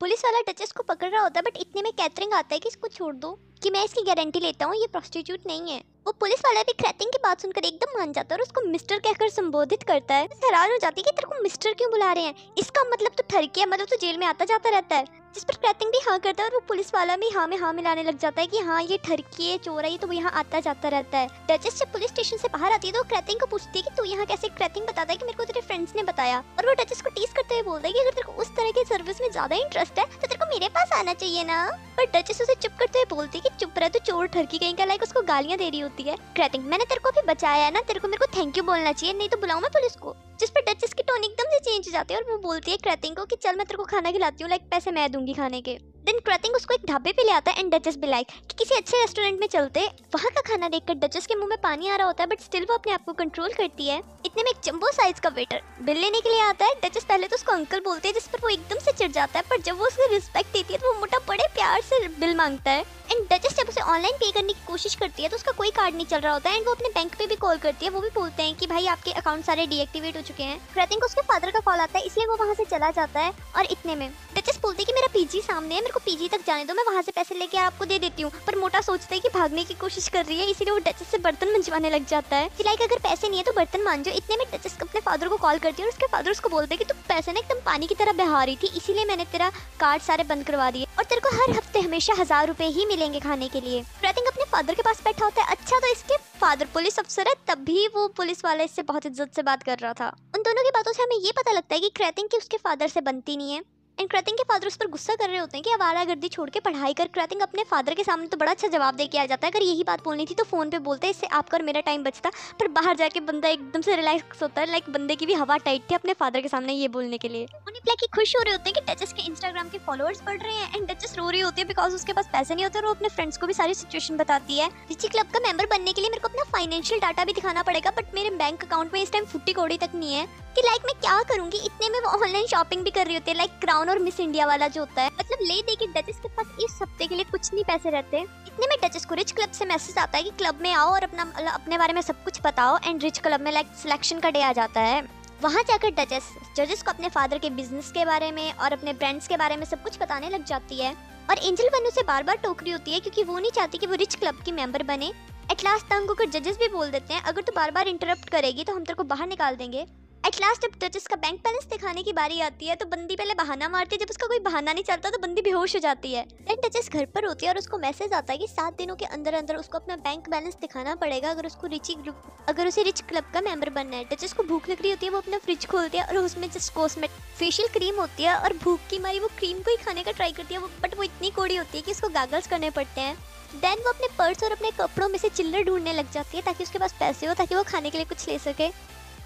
Police वाला duchess को पकड़ रहा होता है, बट इतने में कैथरीन आता है कि इसको छोड़ दो, कि मैं इसकी गारंटी लेता हूँ ये प्रोस्टिट्यूट नहीं है। वो पुलिस वाला भी कैथरीन की बात सुनकर एकदम मान जाता है और उसको मिस्टर कहकर संबोधित करता है। हैरान हो जाती है कि तेरे को मिस्टर क्यों बुला रहे हैं, इसका मतलब तो ठरके है, मतलब तो जेल में आता जाता रहता है। जिस पर कैथरीन भी हाँ करता है और वो पुलिस वाला भी हाँ में हाँ मिलाने लग जाता है कि हाँ ये ठरकी है, चोर है, ये तो यहाँ आता जाता रहता है। डचेस जब पुलिस स्टेशन से बाहर आती है तो कैथरीन को पूछती है कि तू यहाँ कैसे। कैथरीन बताता है कि मेरे को तेरे फ्रेंड्स ने बताया, और वो डचेस को टीज करते हुए बोलता है कि अगर तेरे को उस तरह की सर्विस में ज्यादा इंटरेस्ट है तो तेरे को मेरे पास आना चाहिए ना। पर डचेस उसे चुप करते हुए बोलती है कि चुप रहे तो चोर ठरकी कहीं का, लाइक उसको गालियाँ दे रही होती है। कैथरीन, मैंने तेरे को भी बचाया ना, तेरे को मेरे को थैंक यू बोलना चाहिए, नहीं तो बुलाऊं मैं पुलिस को। जिस पर डचेस की टोन एकदम से चेंज हो जाती है और वो बोलती है कैथरीन को कि चल मैं तेरे को खाना खिलाती हूँ, लाइक पैसे मैं दूंगी खाने के। देन कैथरीन उसको एक ढाबे पे ले आता है एंड डचेस भी लाइक कि किसी अच्छे रेस्टोरेंट में चलते। वहाँ का खाना देखकर डचेस के मुंह में पानी आ रहा होता है, बट स्टिल वो अपने आप को कंट्रोल करती है। इतने में एक जंबो साइज का वेटर बिल लेने के लिए आता है। डचेस पहले तो उसको अंकल बोलते हैं, जिस पर वो एकदम से चिढ़ जाता है, पर जब वो उसको रिस्पेक्ट देती है तो वो मोटा बड़े प्यार से बिल मांगता है। एंड डचेस जब उसे ऑनलाइन पे करने की कोशिश करती है तो उसका कोई कार्ड नहीं चल रहा होता है। एंड वो अपने बैंक पे भी कॉल करती है, वो भी बोलते हैं कि भाई आपके अकाउंट सारे डीएक्टिवेट हो चुके हैं। कैथरीन को उसके फादर का कॉल आता है, इसलिए वो वहाँ से चला जाता है। और इतने में डचेस बोलती है कि मेरा पीजी सामने है, मेरे को पीजी तक जाने दो, मैं वहाँ से पैसे लेके आपको दे देती हूँ। पर मोटा सोचता है कि भागने की कोशिश कर रही है, इसीलिए वो डचेस से बर्तन मंजवाने लग जाता है, लाइक अगर पैसे नहीं है तो बर्तन मांजो। इतने में डचेस अपने फादर को कॉल करती है और उसके फादर उसको बोलते हैं कि तू पैसे ना एकदम पानी की तरह बहा रही थी, इसीलिए मैंने तेरा कार्ड सारे बंद करवा दिए और तेरे को हर हफ्ते हमेशा 1000 रुपए ही मिलेंगे खाने के लिए। कैथरीन अपने फादर के पास बैठा होता है। अच्छा तो इसके फादर पुलिस अफसर है, तब भी वो पुलिस वाला इससे बहुत इज्जत से बात कर रहा था। उन दोनों की बातों से हमें ये पता लगता है कि कैथरीन की उसके फादर से बनती नहीं है। एंड कैथरीन के फादर उस पर गुस्सा कर रहे होते हैं कि आवारागर्दी छोड़ के पढ़ाई कर। कैथरीन अपने फादर के सामने तो बड़ा अच्छा जवाब दे के आ जाता है, अगर यही बात बोलनी थी तो फोन पे बोलते, इससे आपका और मेरा टाइम बचता। पर बाहर जाके बंदा एकदम से रिलैक्स होता है, लाइक बंदे की भी हवा टाइट थी अपने फादर के सामने ये बोलने के लिए। उन्हें लाइक खुश हो रहे होते हैं कि डचेस के इंस्टाग्राम के फॉलोअर्स बढ़ रहे हैं। एंड डचेस रो रही होती है बिकॉज उसके पास पैसे नहीं होते, और वो अपने फ्रेंड्स को भी सारी सिचुएशन बताती है। रिची क्लब का मेंबर बनने के लिए मेरे को अपना फाइनेंशियल डाटा भी दिखाना पड़ेगा, बट मेरे बैंक अकाउंट में इस टाइम 50 कौड़ी तक नहीं है कि लाइक मैं क्या करूंगी। इतने में वो ऑनलाइन शॉपिंग भी कर रही होती है, लाइक क्राउन और मिस इंडिया वाला जो होता है, मतलब ले दे के डचेस के पास इस हफ्ते के लिए कुछ नहीं पैसे रहते। इतने में डचेस को रिच क्लब से मैसेज आता है कि क्लब में आओ और अपने बारे में सब कुछ बताओ। एंड रिच क्लब में लाइक सिलेक्शन का डे आ जाता है। वहाँ जाकर डचेस जजेस को अपने फादर के बिजनेस के बारे में और अपने ब्रांड्स के बारे में सब कुछ बताने लग जाती है। और एंजल बन उसे बार बार टोक रही होती है क्योंकि वो नहीं चाहती कि वो रिच क्लब की मेंबर बने। एट लास्ट तंग होकर जजेस भी बोल देते हैं, अगर तू बार बार इंटरप्ट करेगी तो हम तेरे को बाहर निकाल देंगे। एट लास्ट जब डचेस का बैंक बैलेंस दिखाने की बारी आती है तो बंदी पहले बहाना मारती है, जब उसका कोई बहाना नहीं चलता तो बंदी बेहोश हो जाती है। देन डचेस घर पर होती है और उसको मैसेज आता है कि 7 दिनों के अंदर अंदर उसको अपना बैंक बैलेंस दिखाना पड़ेगा अगर उसे रिच क्लब का मेंबर बनना है। डचेस को भूख लग रही होती है, वो अपना फ्रिज खोलती है और उसमें जस्ट कॉस्मेटिक फेशियल क्रीम होती है, और भूख की मारी वो क्रीम को ही खाने का ट्राई करती है, बट वो इतनी कौड़ी होती है कि उसको गागल्स करने पड़ते हैं। देन वो अपने पर्स और अपने कपड़ों में से चिल्लर ढूंढने लग जाती है ताकि उसके पास पैसे हो, ताकि वो खाने के लिए कुछ ले सके।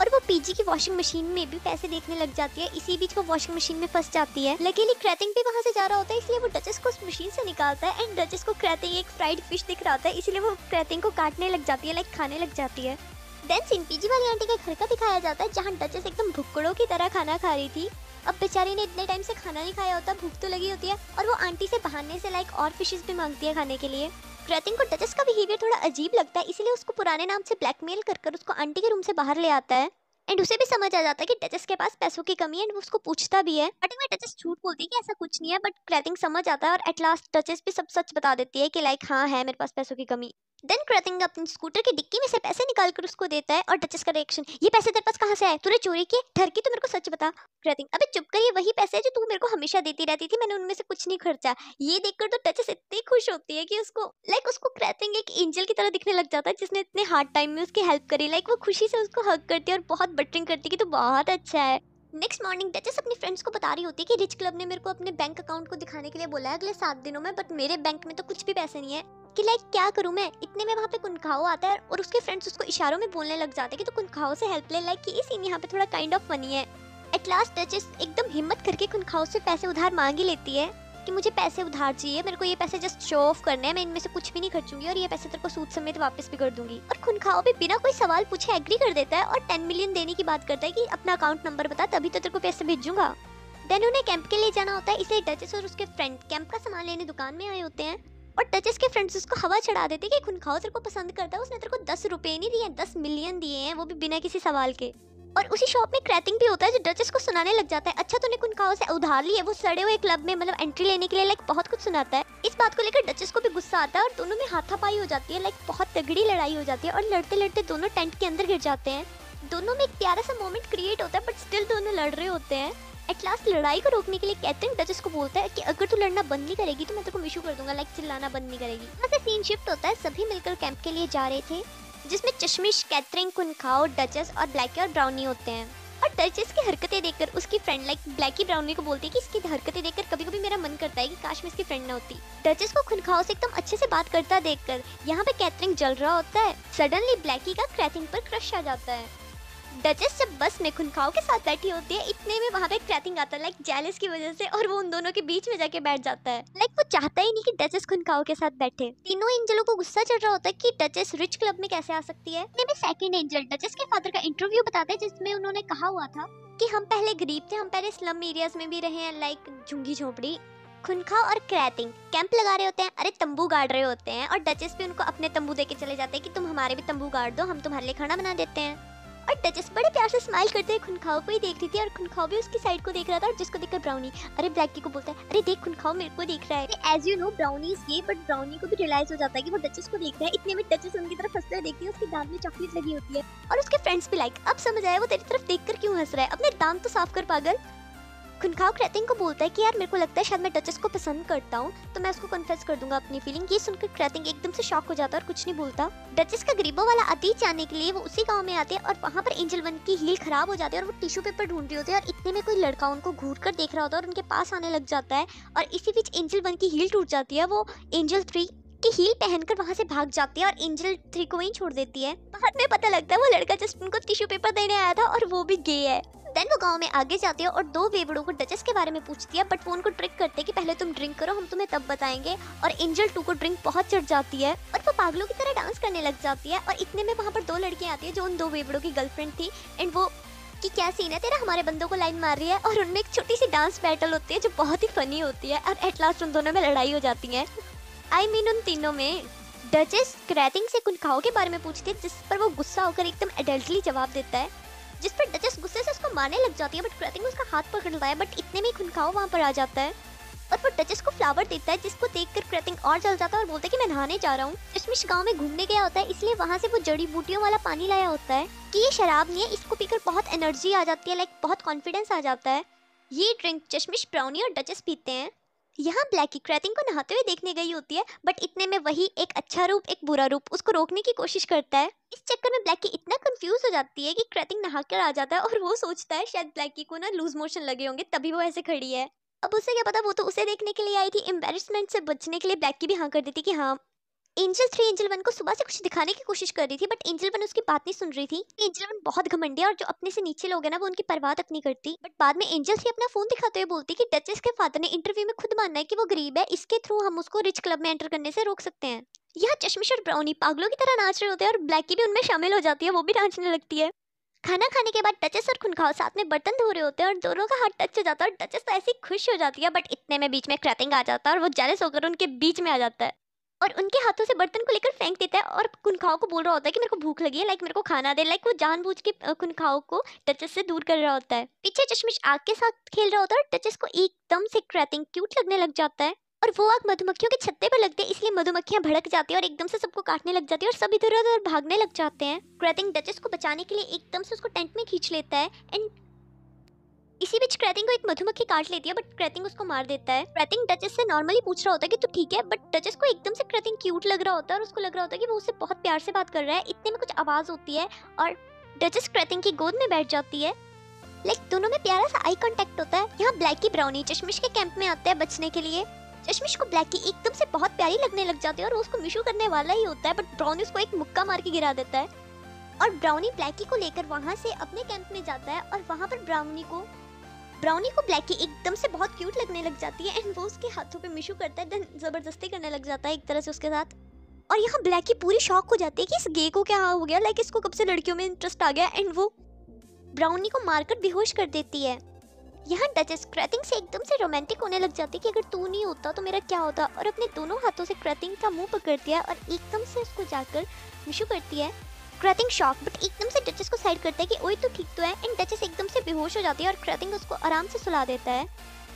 और वो पीजी की वॉशिंग मशीन में भी पैसे देखने लग जाती है, इसी बीच वो वॉशिंग मशीन में फंस जाती है। लकीली कैथरीन भी वहाँ से जा रहा होता है, इसलिए वो डचेस को उस मशीन से निकालता है। एंड डचेस को कैथरीन एक फ्राइड फिश दिख रहा होता है, इसलिए वो कैथरीन को काटने लग जाती है, लाइक खाने लग जाती है। देन सीन पीजी वाली आंटी के घर का दिखाया जाता है, जहाँ डचेस एकदम भुक्कड़ों की तरह खाना खा रही थी। अब बेचारी ने इतने टाइम से खाना नहीं खाया होता, भूख तो लगी होती है, और वो आंटी से बहाने से लाइक और फिशेस भी मांगती है खाने के लिए। कैथरीन को डचेस का बिहेवियर थोड़ा अजीब लगता है, इसलिए उसको पुराने नाम से ब्लैकमेल कर उसको आंटी के रूम से बाहर ले आता है। एंड उसे भी समझ आ जाता है कि डचेस के पास पैसों की कमी है, एंड वो उसको पूछता भी है। स्टार्टिंग में डचेस झूठ बोलती है कि ऐसा कुछ नहीं है, बट कैथरीन समझ आता है और एट लास्ट डचेस भी सब सच बता देती है कि लाइक हाँ है मेरे पास पैसों की कमी। देन कैथरीन अपनी स्कूटर की डिक्की में से पैसे निकाल कर उसको देता है, और डचेस का रिएक्शन, ये पैसे तेरे पास कहाँ से आए, तूने चोरी किए, ठरकी तो मेरे को सच बता। कैथरीन, अबे चुप कर, ये वही पैसे है जो तू मेरे को हमेशा देती रहती थी, मैंने उनमें से कुछ नहीं खर्चा। ये देखकर तो डचेस इतनी खुश होती है कि उसको कैथरीन एक एंजल की तरह दिखने लग जाता है जिसने इतने हार्ड टाइम में उसकी हेल्प करी। लाइक वो खुशी से उसको हग करती है और बहुत बटरिंग करती है कि तू बहुत अच्छा है। नेक्स्ट मॉर्निंग डचेस अपने फ्रेंड्स को बता रही होती है कि रिच क्लब ने मेरे को अपने बैंक अकाउंट को दिखाने के लिए बोला है अगले 7 दिनों में, बट मेरे बैंक में तो कुछ भी पैसे नहीं है कि लाइक क्या करूं मैं। इतने में वहाँ पे कुनखाओ आता है और उसके फ्रेंड्स उसको इशारों में बोलने लग जाते हैं कि तो कुनखाओ से हेल्प ले, लाइक कि ये सीन यहाँ पे थोड़ा काइंड ऑफ फनी है। एट लास्ट डचेस एकदम हिम्मत करके कुनखाओ से पैसे उधार मांग ही लेती है कि मुझे पैसे उधार चाहिए, मेरे को ये पैसे जस्ट शो ऑफ करने हैं, मैं इनमें से कुछ भी नहीं खर्चूंगी और ये पैसे तेरे को सूद समेत वापस भी कर दूंगी। और कुनखाओ भी बिना कोई सवाल पूछे एग्री कर देता है और 10 मिलियन देने की बात करता है कि अपना अकाउंट नंबर बता तभी तो तेरे को पैसे भेजूंगा। देन उन्हें कैंप के लिए जाना होता है, इसलिए डचेस और उसके फ्रेंड कैंप का सामान लेने दुकान में आए होते हैं। और टचेस के फ्रेंड्स उसको हवा चढ़ा देते कि खुन खाओ, तेरे को पसंद करता है, उसने तेरे को 10 रुपये नहीं दिए, 10 मिलियन दिए हैं, वो भी बिना किसी सवाल के। और उसी शॉप में क्रैथिंग भी होता है जो डचेस को सुनाने लग जाता है, अच्छा तूने कुनकाओ से उधार लिए, वो सड़े हुए क्लब में मतलब एंट्री लेने के लिए लाइक बहुत कुछ सुनाता है। इस बात को लेकर डचेस को भी गुस्सा आता है और दोनों में हाथापाई हो जाती है, लाइक बहुत तगड़ी लड़ाई हो जाती है और लड़ते लड़ते दोनों टेंट के अंदर गिर जाते हैं। दोनों में एक प्यारा सा मोमेंट क्रिएट होता है बट स्टिल दोनों लड़ रहे होते हैं। एट लास्ट लड़ाई को रोकने के लिए कैथरीन डचेस को बोलता है कि अगर तू लड़ना बंद नहीं करेगी तो मैं तेरे को इशू कर दूंगा, लाइक चिल्लाना बंद नहीं करेगी। वहाँ से सीन शिफ्ट होता है, सभी मिलकर कैंप के लिए जा रहे थे जिसमें चश्मिश, कैथरीन, कुनखाओ, डचेस और ब्लैकी और ब्राउनी होते हैं। और डचेस की हरकतें देखकर उसकी फ्रेंड लाइक ब्लैकी ब्राउनी को बोलती है कि इसकी हरकतें देखकर कभी कभी मेरा मन करता है कि काश मैं इसकी फ्रेंड ना होती। डचेस को कुनखाओ से एकदम अच्छे से बात करता देखकर यहाँ पे कैथरीन जल रहा होता है। सडनली ब्लैकी का क्रैथिंग पर क्रश आ जाता है। डचेस जब बस में कुनखाओ के साथ बैठी होती है, इतने में वहाँ पे क्रैथिंग आता है लाइक जेलस की वजह से, और वो उन दोनों के बीच में जाके बैठ जाता है। लाइक वो चाहता ही नहीं कि डचेस कुनखाओ के साथ बैठे। तीनों एंजलों को गुस्सा चढ़ रहा होता है कि डचेस रिच क्लब में कैसे आ सकती है। इतने में सेकंड एंजल डचेस के फादर का इंटरव्यू बताते हैं जिसमें उन्होंने कहा हुआ था कि हम पहले गरीब थे, हम पहले स्लम एरियाज में भी रहे हैं, लाइक झुंगी झोपड़ी। कुनखाओ और क्रैथिंग कैंप लगा रहे होते हैं, अरे तंबू गाड़ रहे होते हैं, और डचेस भी उनको अपने तंबू देके चले जाते हैं कि तुम हमारे भी तंबू गाड़ दो, हम तुम्हारे लिए खाना बना देते हैं। और डचेस बड़े प्यार से स्माइल करते हुए कुनखाओ को ही देख रही थी और कुनखाओ भी उसकी साइड को देख रहा था, और जिसको देखकर ब्राउनी अरे ब्लैकी को बोलता है अरे देख कुनखाओ मेरे को देख रहा है। As you know Brownie is gay, but Brownie को भी रियलाइज हो जाता है कि वो डचेस को देख रहा है। इतने में डचेस उनकी तरफ हंसते हुए देखती है, उसके दांत में चॉकलेट लगी होती है, और उसके फ्रेंड्स भी लाइक अब समझ आया वो तेरी तरफ देखकर क्यों हंस रहा है, अपने दांत तो साफ कर पागल। कुनखाओ क्रैथिंग को बोलता है कि यार मेरे को लगता है शायद मैं डचेस को पसंद करता हूँ, तो मैं उसको कन्फेस कर दूंगा अपनी फीलिंग। ये सुनकर क्रैथिंग एकदम से शॉक हो जाता है और कुछ नहीं बोलता। डचेस का गरीबों वाला अतीत जानने के लिए वो उसी गांव में आते हैं और वहाँ पर एंजल वन की हील खराब हो जाती है और वो टिश्यू पेपर ढूंढ रही होती है, और इतने में कोई लड़का उनको घूर कर देख रहा होता है और उनके पास आने लग जाता है, और इसी बीच एंजल वन की हील टूट जाती है। वो एंजल 3 की हील पहनकर वहाँ से भाग जाती है और एंजल 3 को वहीं छोड़ देती है। बाद में पता लगता है वो लड़का जस्ट उनको टिश्यू पेपर देने आया था और वो भी गे है। देन वो गांव में आगे जाती है और दो बेवड़ों को डचेस के बारे में पूछती है, बट वो उनको ट्रिक करते हैं कि पहले तुम ड्रिंक करो, हम तुम्हें तब बताएंगे। और एंजल 2 को ड्रिंक बहुत चढ़ जाती है और वो पागलों की तरह डांस करने लग जाती है। और इतने में वहाँ पर दो लड़कियाँ आती है जो उन दो बेवड़ों की गर्लफ्रेंड थी, एंड वो कि क्या सीन है तेरा, हमारे बंदों को लाइन मार रही है। और उनमें एक छोटी सी डांस बैटल होती है जो बहुत ही फनी होती है, और एट लास्ट उन दोनों में लड़ाई हो जाती है। आई मीन उन तीनों में डचेस क्रैथिंग से कुनखाओ के बारे में पूछती है, जिस पर वो गुस्सा होकर एकदम एडल्टली जवाब देता है, जिस पर डचेस गुस्से से उसको मारने लग जाती है, बट क्रैथिंग उसका हाथ पकड़ लेता है। बट इतने में कुनखाओ वहाँ पर आ जाता है और वो डचेस को फ्लावर देता है, जिसको देखकर क्रैथिंग और जल जाता है और बोलता है कि मैं नहाने जा रहा हूँ। चश्मिश गांव में घूमने गया होता है, इसलिए वहाँ से वो जड़ी बूटियों वाला पानी लाया होता है कि ये शराब नहीं है, इसको पीकर बहुत एनर्जी आ जाती है, लाइक बहुत कॉन्फिडेंस आ जाता है। ये ड्रिंक चश्मिश, ब्राउनी और डचेस पीते हैं। यहाँ ब्लैकी क्रैथिंग को नहाते हुए देखने गई होती है, बट इतने में वही एक अच्छा रूप एक बुरा रूप उसको रोकने की कोशिश करता है। इस चक्कर में ब्लैकी इतना कंफ्यूज हो जाती है कि क्रैथिंग नहा कर आ जाता है, और वो सोचता है शायद ब्लैकी को ना लूज मोशन लगे होंगे तभी वो ऐसे खड़ी है। अब उसे क्या पता वो तो उसे देखने के लिए आई थी, एम्बैरेसमेंट से बचने के लिए ब्लैकी भी हाँ कर देती कि हाँ। एंजल 3 एंजल 1 को सुबह से कुछ दिखाने की कोशिश कर रही थी, बट एंजल 1 उसकी बात नहीं सुन रही थी। एंजल 1 बहुत घमंडी है और जो अपने से नीचे लोग हैं ना वो उनकी परवाह तक नहीं करती। बट बाद में एंजल 3 अपना फोन दिखाते हुए बोलती कि डचेस के फादर ने इंटरव्यू में खुद मानना है कि वो गरीब है, इसके थ्रू हम उसको रिच क्लब में एंटर करने से रोक सकते हैं। यहाँ चश्मिश और ब्राउनी पागलों की तरह नाच रहे होते हैं और ब्लैकी भी उनमें शामिल हो जाती है, वो भी नाचने लगती है। खाना खाने के बाद डचेस और कुनखाओ साथ में बर्तन धो रहे होते हैं और दोनों का हाथ टच हो जाता है और डचेस तो ऐसी खुश हो जाती है। बट इतने में बीच में क्रैथिंग आ जाता है और वो जेलस होकर उनके बीच में आ जाता है और उनके हाथों से बर्तन को लेकर फेंक देता है और कुनखाओ को बोल रहा होता है कि मेरे को भूख लगी है, लाइक मेरे को खाना दे। लाइक वो जानबूझ के कुनखाओ को डचेस से दूर कर रहा होता है। पीछे चश्मिश आग के साथ खेल रहा होता है और डचेस को एकदम से क्रैथिंग क्यूट लगने लग जाता है और वो आग मधुमक्खियों के छत्ते पर लगती है, इसलिए मधुमक्खियां भड़क जाती है और एकदम से सबको काटने लग जाती है और सब इधर उधर भागने लग जाते हैं। क्रैथिंग डचेस को बचाने के लिए एकदम से उसको टेंट में खींच लेता है एंड इसी बीच क्रैथिंग को एक मधुमक्खी काट लेती है, बट क्रैथिंग उसको मार देता है। क्रैथिंग डचेस से नॉर्मली पूछ रहा होता है कि तू ठीक है, बट डचेस को एकदम से क्रैथिंग क्यूट लग रहा होता है और उसको लग रहा होता है कि वो उससे बहुत प्यार से बात कर रहा है। इतने में कुछ आवाज होती है और डचेस क्रैथिंग की गोद में बैठ जाती है। लाइक दोनों में प्यारा सा आई कॉन्टेक्ट होता है। यहाँ ब्लैकी ब्राउनी चश्मिश के कैंप में आते हैं बचने के लिए। चश्मिश को ब्लैकी एकदम से बहुत प्यारी लगने लग जाती है और उसको मिशू करने वाला ही होता है, बट ब्राउनी उसको एक मुक्का मार के गिरा देता है और ब्राउनी ब्लैकी को लेकर वहाँ से अपने कैंप में जाता है और वहाँ पर ब्राउनी को ब्लैकी एकदम से बहुत क्यूट लगने लग जाती है एंड वो उसके हाथों पे मिशू करता है, देन जबरदस्ती करने लग जाता है एक तरह से उसके साथ। और यहाँ ब्लैकी पूरी शॉक हो जाती है कि इस गे को क्या हो गया, लाइक इसको कब से लड़कियों में इंटरेस्ट आ गया, एंड वो ब्राउनी को मारकर बेहोश कर देती है। यहाँ डचेस क्रैथिंग से एकदम से रोमांटिक होने लग जाती है कि अगर तू नहीं होता तो मेरा क्या होता, और अपने दोनों हाथों से क्रैथिंग का मुंह पकड़ती है और एकदम से उसको जाकर मिशू करती है। क्रैथिंग शॉक बट एकदम से डचेस को साइड करता है कि ओए तो ठीक तो है, एंड डचेस एकदम से बेहोश हो जाती है और क्रैथिंग उसको आराम से सुला देता है।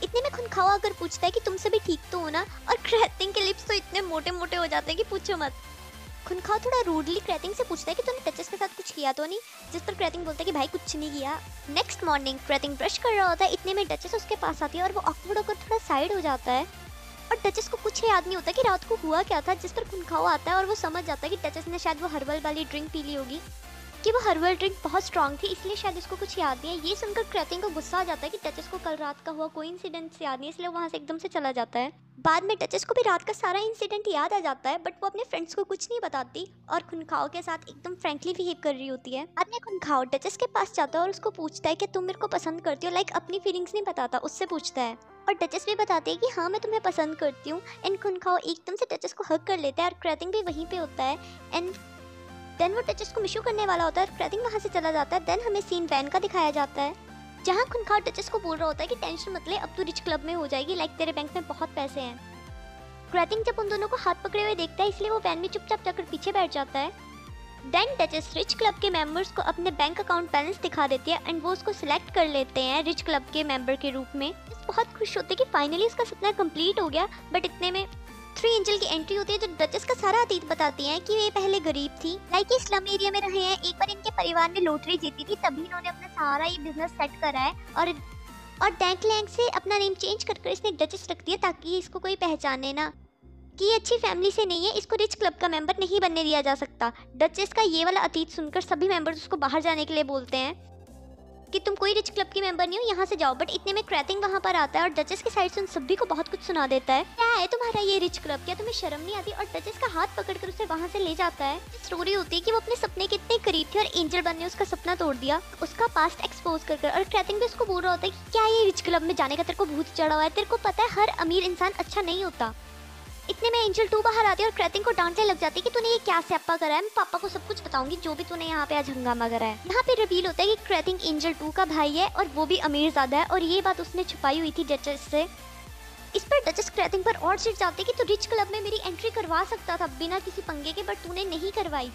इतने में खुनखावा आकर पूछता है कि तुमसे भी ठीक तो हो ना, और क्रैथिंग के लिप्स तो इतने मोटे मोटे हो जाते हैं कि पूछो मत। खुनखावा थोड़ा रूडली क्रैथिंग से पूछता है कि तूने डचेस के साथ कुछ किया तो नहीं, जिस पर क्रैथिंग बोलता है कि भाई कुछ नहीं किया। नेक्स्ट मॉर्निंग क्रैथिंग ब्रश कर रहा होता है, इतने में डचेस उसके पास आती है और वो ऑकवर्ड होकर थोड़ा साइड हो जाता है और डचेस को कुछ याद नहीं होता कि रात को हुआ क्या था, जिस पर खुनखावा आता है और वो समझ जाता है कि डचेस ने शायद वो हर्बल वाली ड्रिंक पी ली होगी, कि वो हर्बल ड्रिंक बहुत स्ट्रॉन्ग थी इसलिए शायद इसको कुछ याद नहीं है। ये सुनकर क्रैथिंग को गुस्सा आ जाता है कि डचेस को कल रात का हुआ कोई इंसिडेंट याद नहीं, इसलिए वहाँ से एकदम से चला जाता है। बाद में डचेस को भी रात का सारा इंसिडेंट याद आ जाता है बट वो अपने फ्रेंड्स को कुछ नहीं बताती और खुनखाओ के साथ एकदम फ्रेंकली बिहेव कर रही होती है। बाद में खुनखाओ डचेस के पास जाता है और उसको पूछता है कि तुम मेरे को पसंद करती हो, लाइक अपनी फीलिंग्स नहीं बताता, उससे पूछता है और डचेस भी बताती है कि हाँ मैं तुम्हें पसंद करती हूँ। एंड खुनखाओ एकदम से डचेस को हग कर लेता है और क्रैथिंग भी वहीं पे होता है। एंड देन वो डचेस को मिशू करने वाला होता है और क्रैथिंग वहाँ से चला जाता है। देन हमें सीन वैन का दिखाया जाता है जहाँ खुनखाओ डचेस को बोल रहा होता है कि टेंशन मत ले, अब तू रिच क्लब में हो जाएगी, लाइक तेरे बैंक में बहुत पैसे हैं। क्रैथिंग जब उन दोनों को हाथ पकड़े हुए देखता है इसलिए वो वैन में चुपचाप जाकर पीछे बैठ जाता है। देन डचेस रिच क्लब के मेंबर्स को अपने बैंक अकाउंट बैलेंस दिखा देती है एंड वो उसको सिलेक्ट कर लेते हैं रिच क्लब के मेंबर के रूप में। बहुत खुश होते कि फाइनली उसका सपना कंप्लीट हो गया। बट इतने में थ्री एंजल की एंट्री होती है जो डचेस का सारा अतीत बताती हैं कि ये पहले गरीब थी, लाइक ये स्लम एरिया में रहे हैं, एक बार इनके परिवार ने लॉटरी जीती थी तभी इन्होंने अपना सारा ये बिजनेस सेट करा है, और डैंक लैंग से अपना नेम चेंज करके इसने डचेस रख दिया ताकि इसको कोई पहचाने ना कि ये अच्छी फैमिली से नहीं है, इसको रिच क्लब का मेंबर नहीं बनने दिया जा सकता। डचेस का ये वाला अतीत सुनकर सभी मेंबर्स उसको बाहर जाने के लिए बोलते हैं कि तुम कोई रिच क्लब की मेंबर नहीं हो, यहाँ से जाओ। बट इतने में क्रैथिंग वहाँ पर आता है और डचेस के साइड से उन सभी को बहुत कुछ सुना देता है, क्या है तुम्हारा ये रिच क्लब, क्या तुम्हें शर्म नहीं आती, और डचेस का हाथ पकड़कर उसे वहाँ से ले जाता है। स्टोरी होती है कि वो अपने सपने के इतने करीब थी और एंजल बनने उसका सपना तोड़ दिया, उसका पास्ट एक्सपोज कर, और क्रैथिंग भी उसको बोल रहा होता है कि क्या ये रिच क्लब में जाने का तेरे को भूत चढ़ा हुआ है, तेरे को पता है हर अमीर इंसान अच्छा नहीं होता। इतने में एंजल 2 बाहर आती है और क्रैथिंग को डांटने लग जाती है कि तूने ये क्या स्यापा करा है, मैं पापा को सब कुछ बताऊंगी जो भी तूने यहाँ पे आज हंगामा करा है। यहाँ पे रिवील होता है कि क्रैथिंग एंजल 2 का भाई है और वो भी अमीर ज्यादा है, और ये बात उसने छुपाई हुई थी डचेस से। इस पर डचेस क्रैथिंग पर और चिढ़ जाती है कि तू रिच क्लब में मेरी एंट्री करवा सकता था बिना किसी पंगे के, बट तूने नहीं करवाई,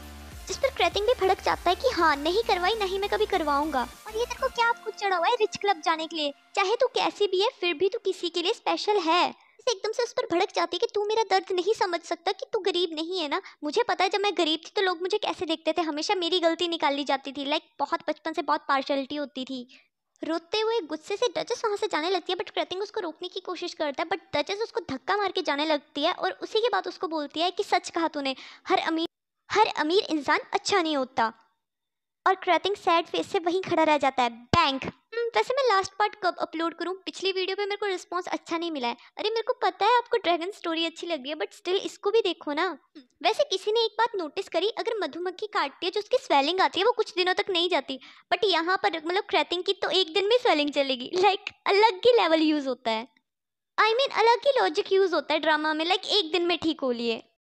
जिस पर क्रैथिंग भी भड़क जाता है कि हाँ नहीं करवाई, नहीं मैं कभी करवाऊंगा, और ये तेरे को क्या कुछ चढ़ा हुआ है रिच क्लब जाने के लिए, चाहे तू कैसी भी है फिर भी तू किसी के लिए स्पेशल है। एकदम से उस पर भड़क जाती है कि तू मेरा दर्द नहीं समझ सकता कि तू गरीब नहीं है ना, मुझे पता है जब मैं गरीब थी तो लोग मुझे कैसे देखते थे, हमेशा मेरी गलती निकाली जाती थी, लाइक बहुत बचपन से बहुत पार्शलिटी होती थी। रोते हुए गुस्से से डचेस वहाँ से जाने लगती है बट क्रैथिंग उसको रोकने की कोशिश करता है, बट डचेस उसको धक्का मार के जाने लगती है और उसी के बाद उसको बोलती है कि सच कहा तूने, हर अमीर इंसान अच्छा नहीं होता, और क्रैथिंग सैड फेस से वहीं खड़ा रह जाता है। बैंक वैसे मैं लास्ट पार्ट कब अपलोड करूँ, पिछली वीडियो पे मेरे को रिस्पांस अच्छा नहीं मिला है। अरे मेरे को पता है आपको ड्रैगन स्टोरी अच्छी लग रही है बट स्टिल इसको भी देखो ना। वैसे किसी ने एक बात नोटिस करी, अगर मधुमक्खी काटती है जो उसकी स्वेलिंग आती है वो कुछ दिनों तक नहीं जाती, बट यहाँ पर मतलब क्रैथिंग की तो एक दिन में स्वेलिंग चलेगी, लाइक अलग ही लेवल यूज़ होता है, आई मीन अलग ही लॉजिक यूज़ होता है ड्रामा में, लाइक एक दिन में ठीक हो लिए।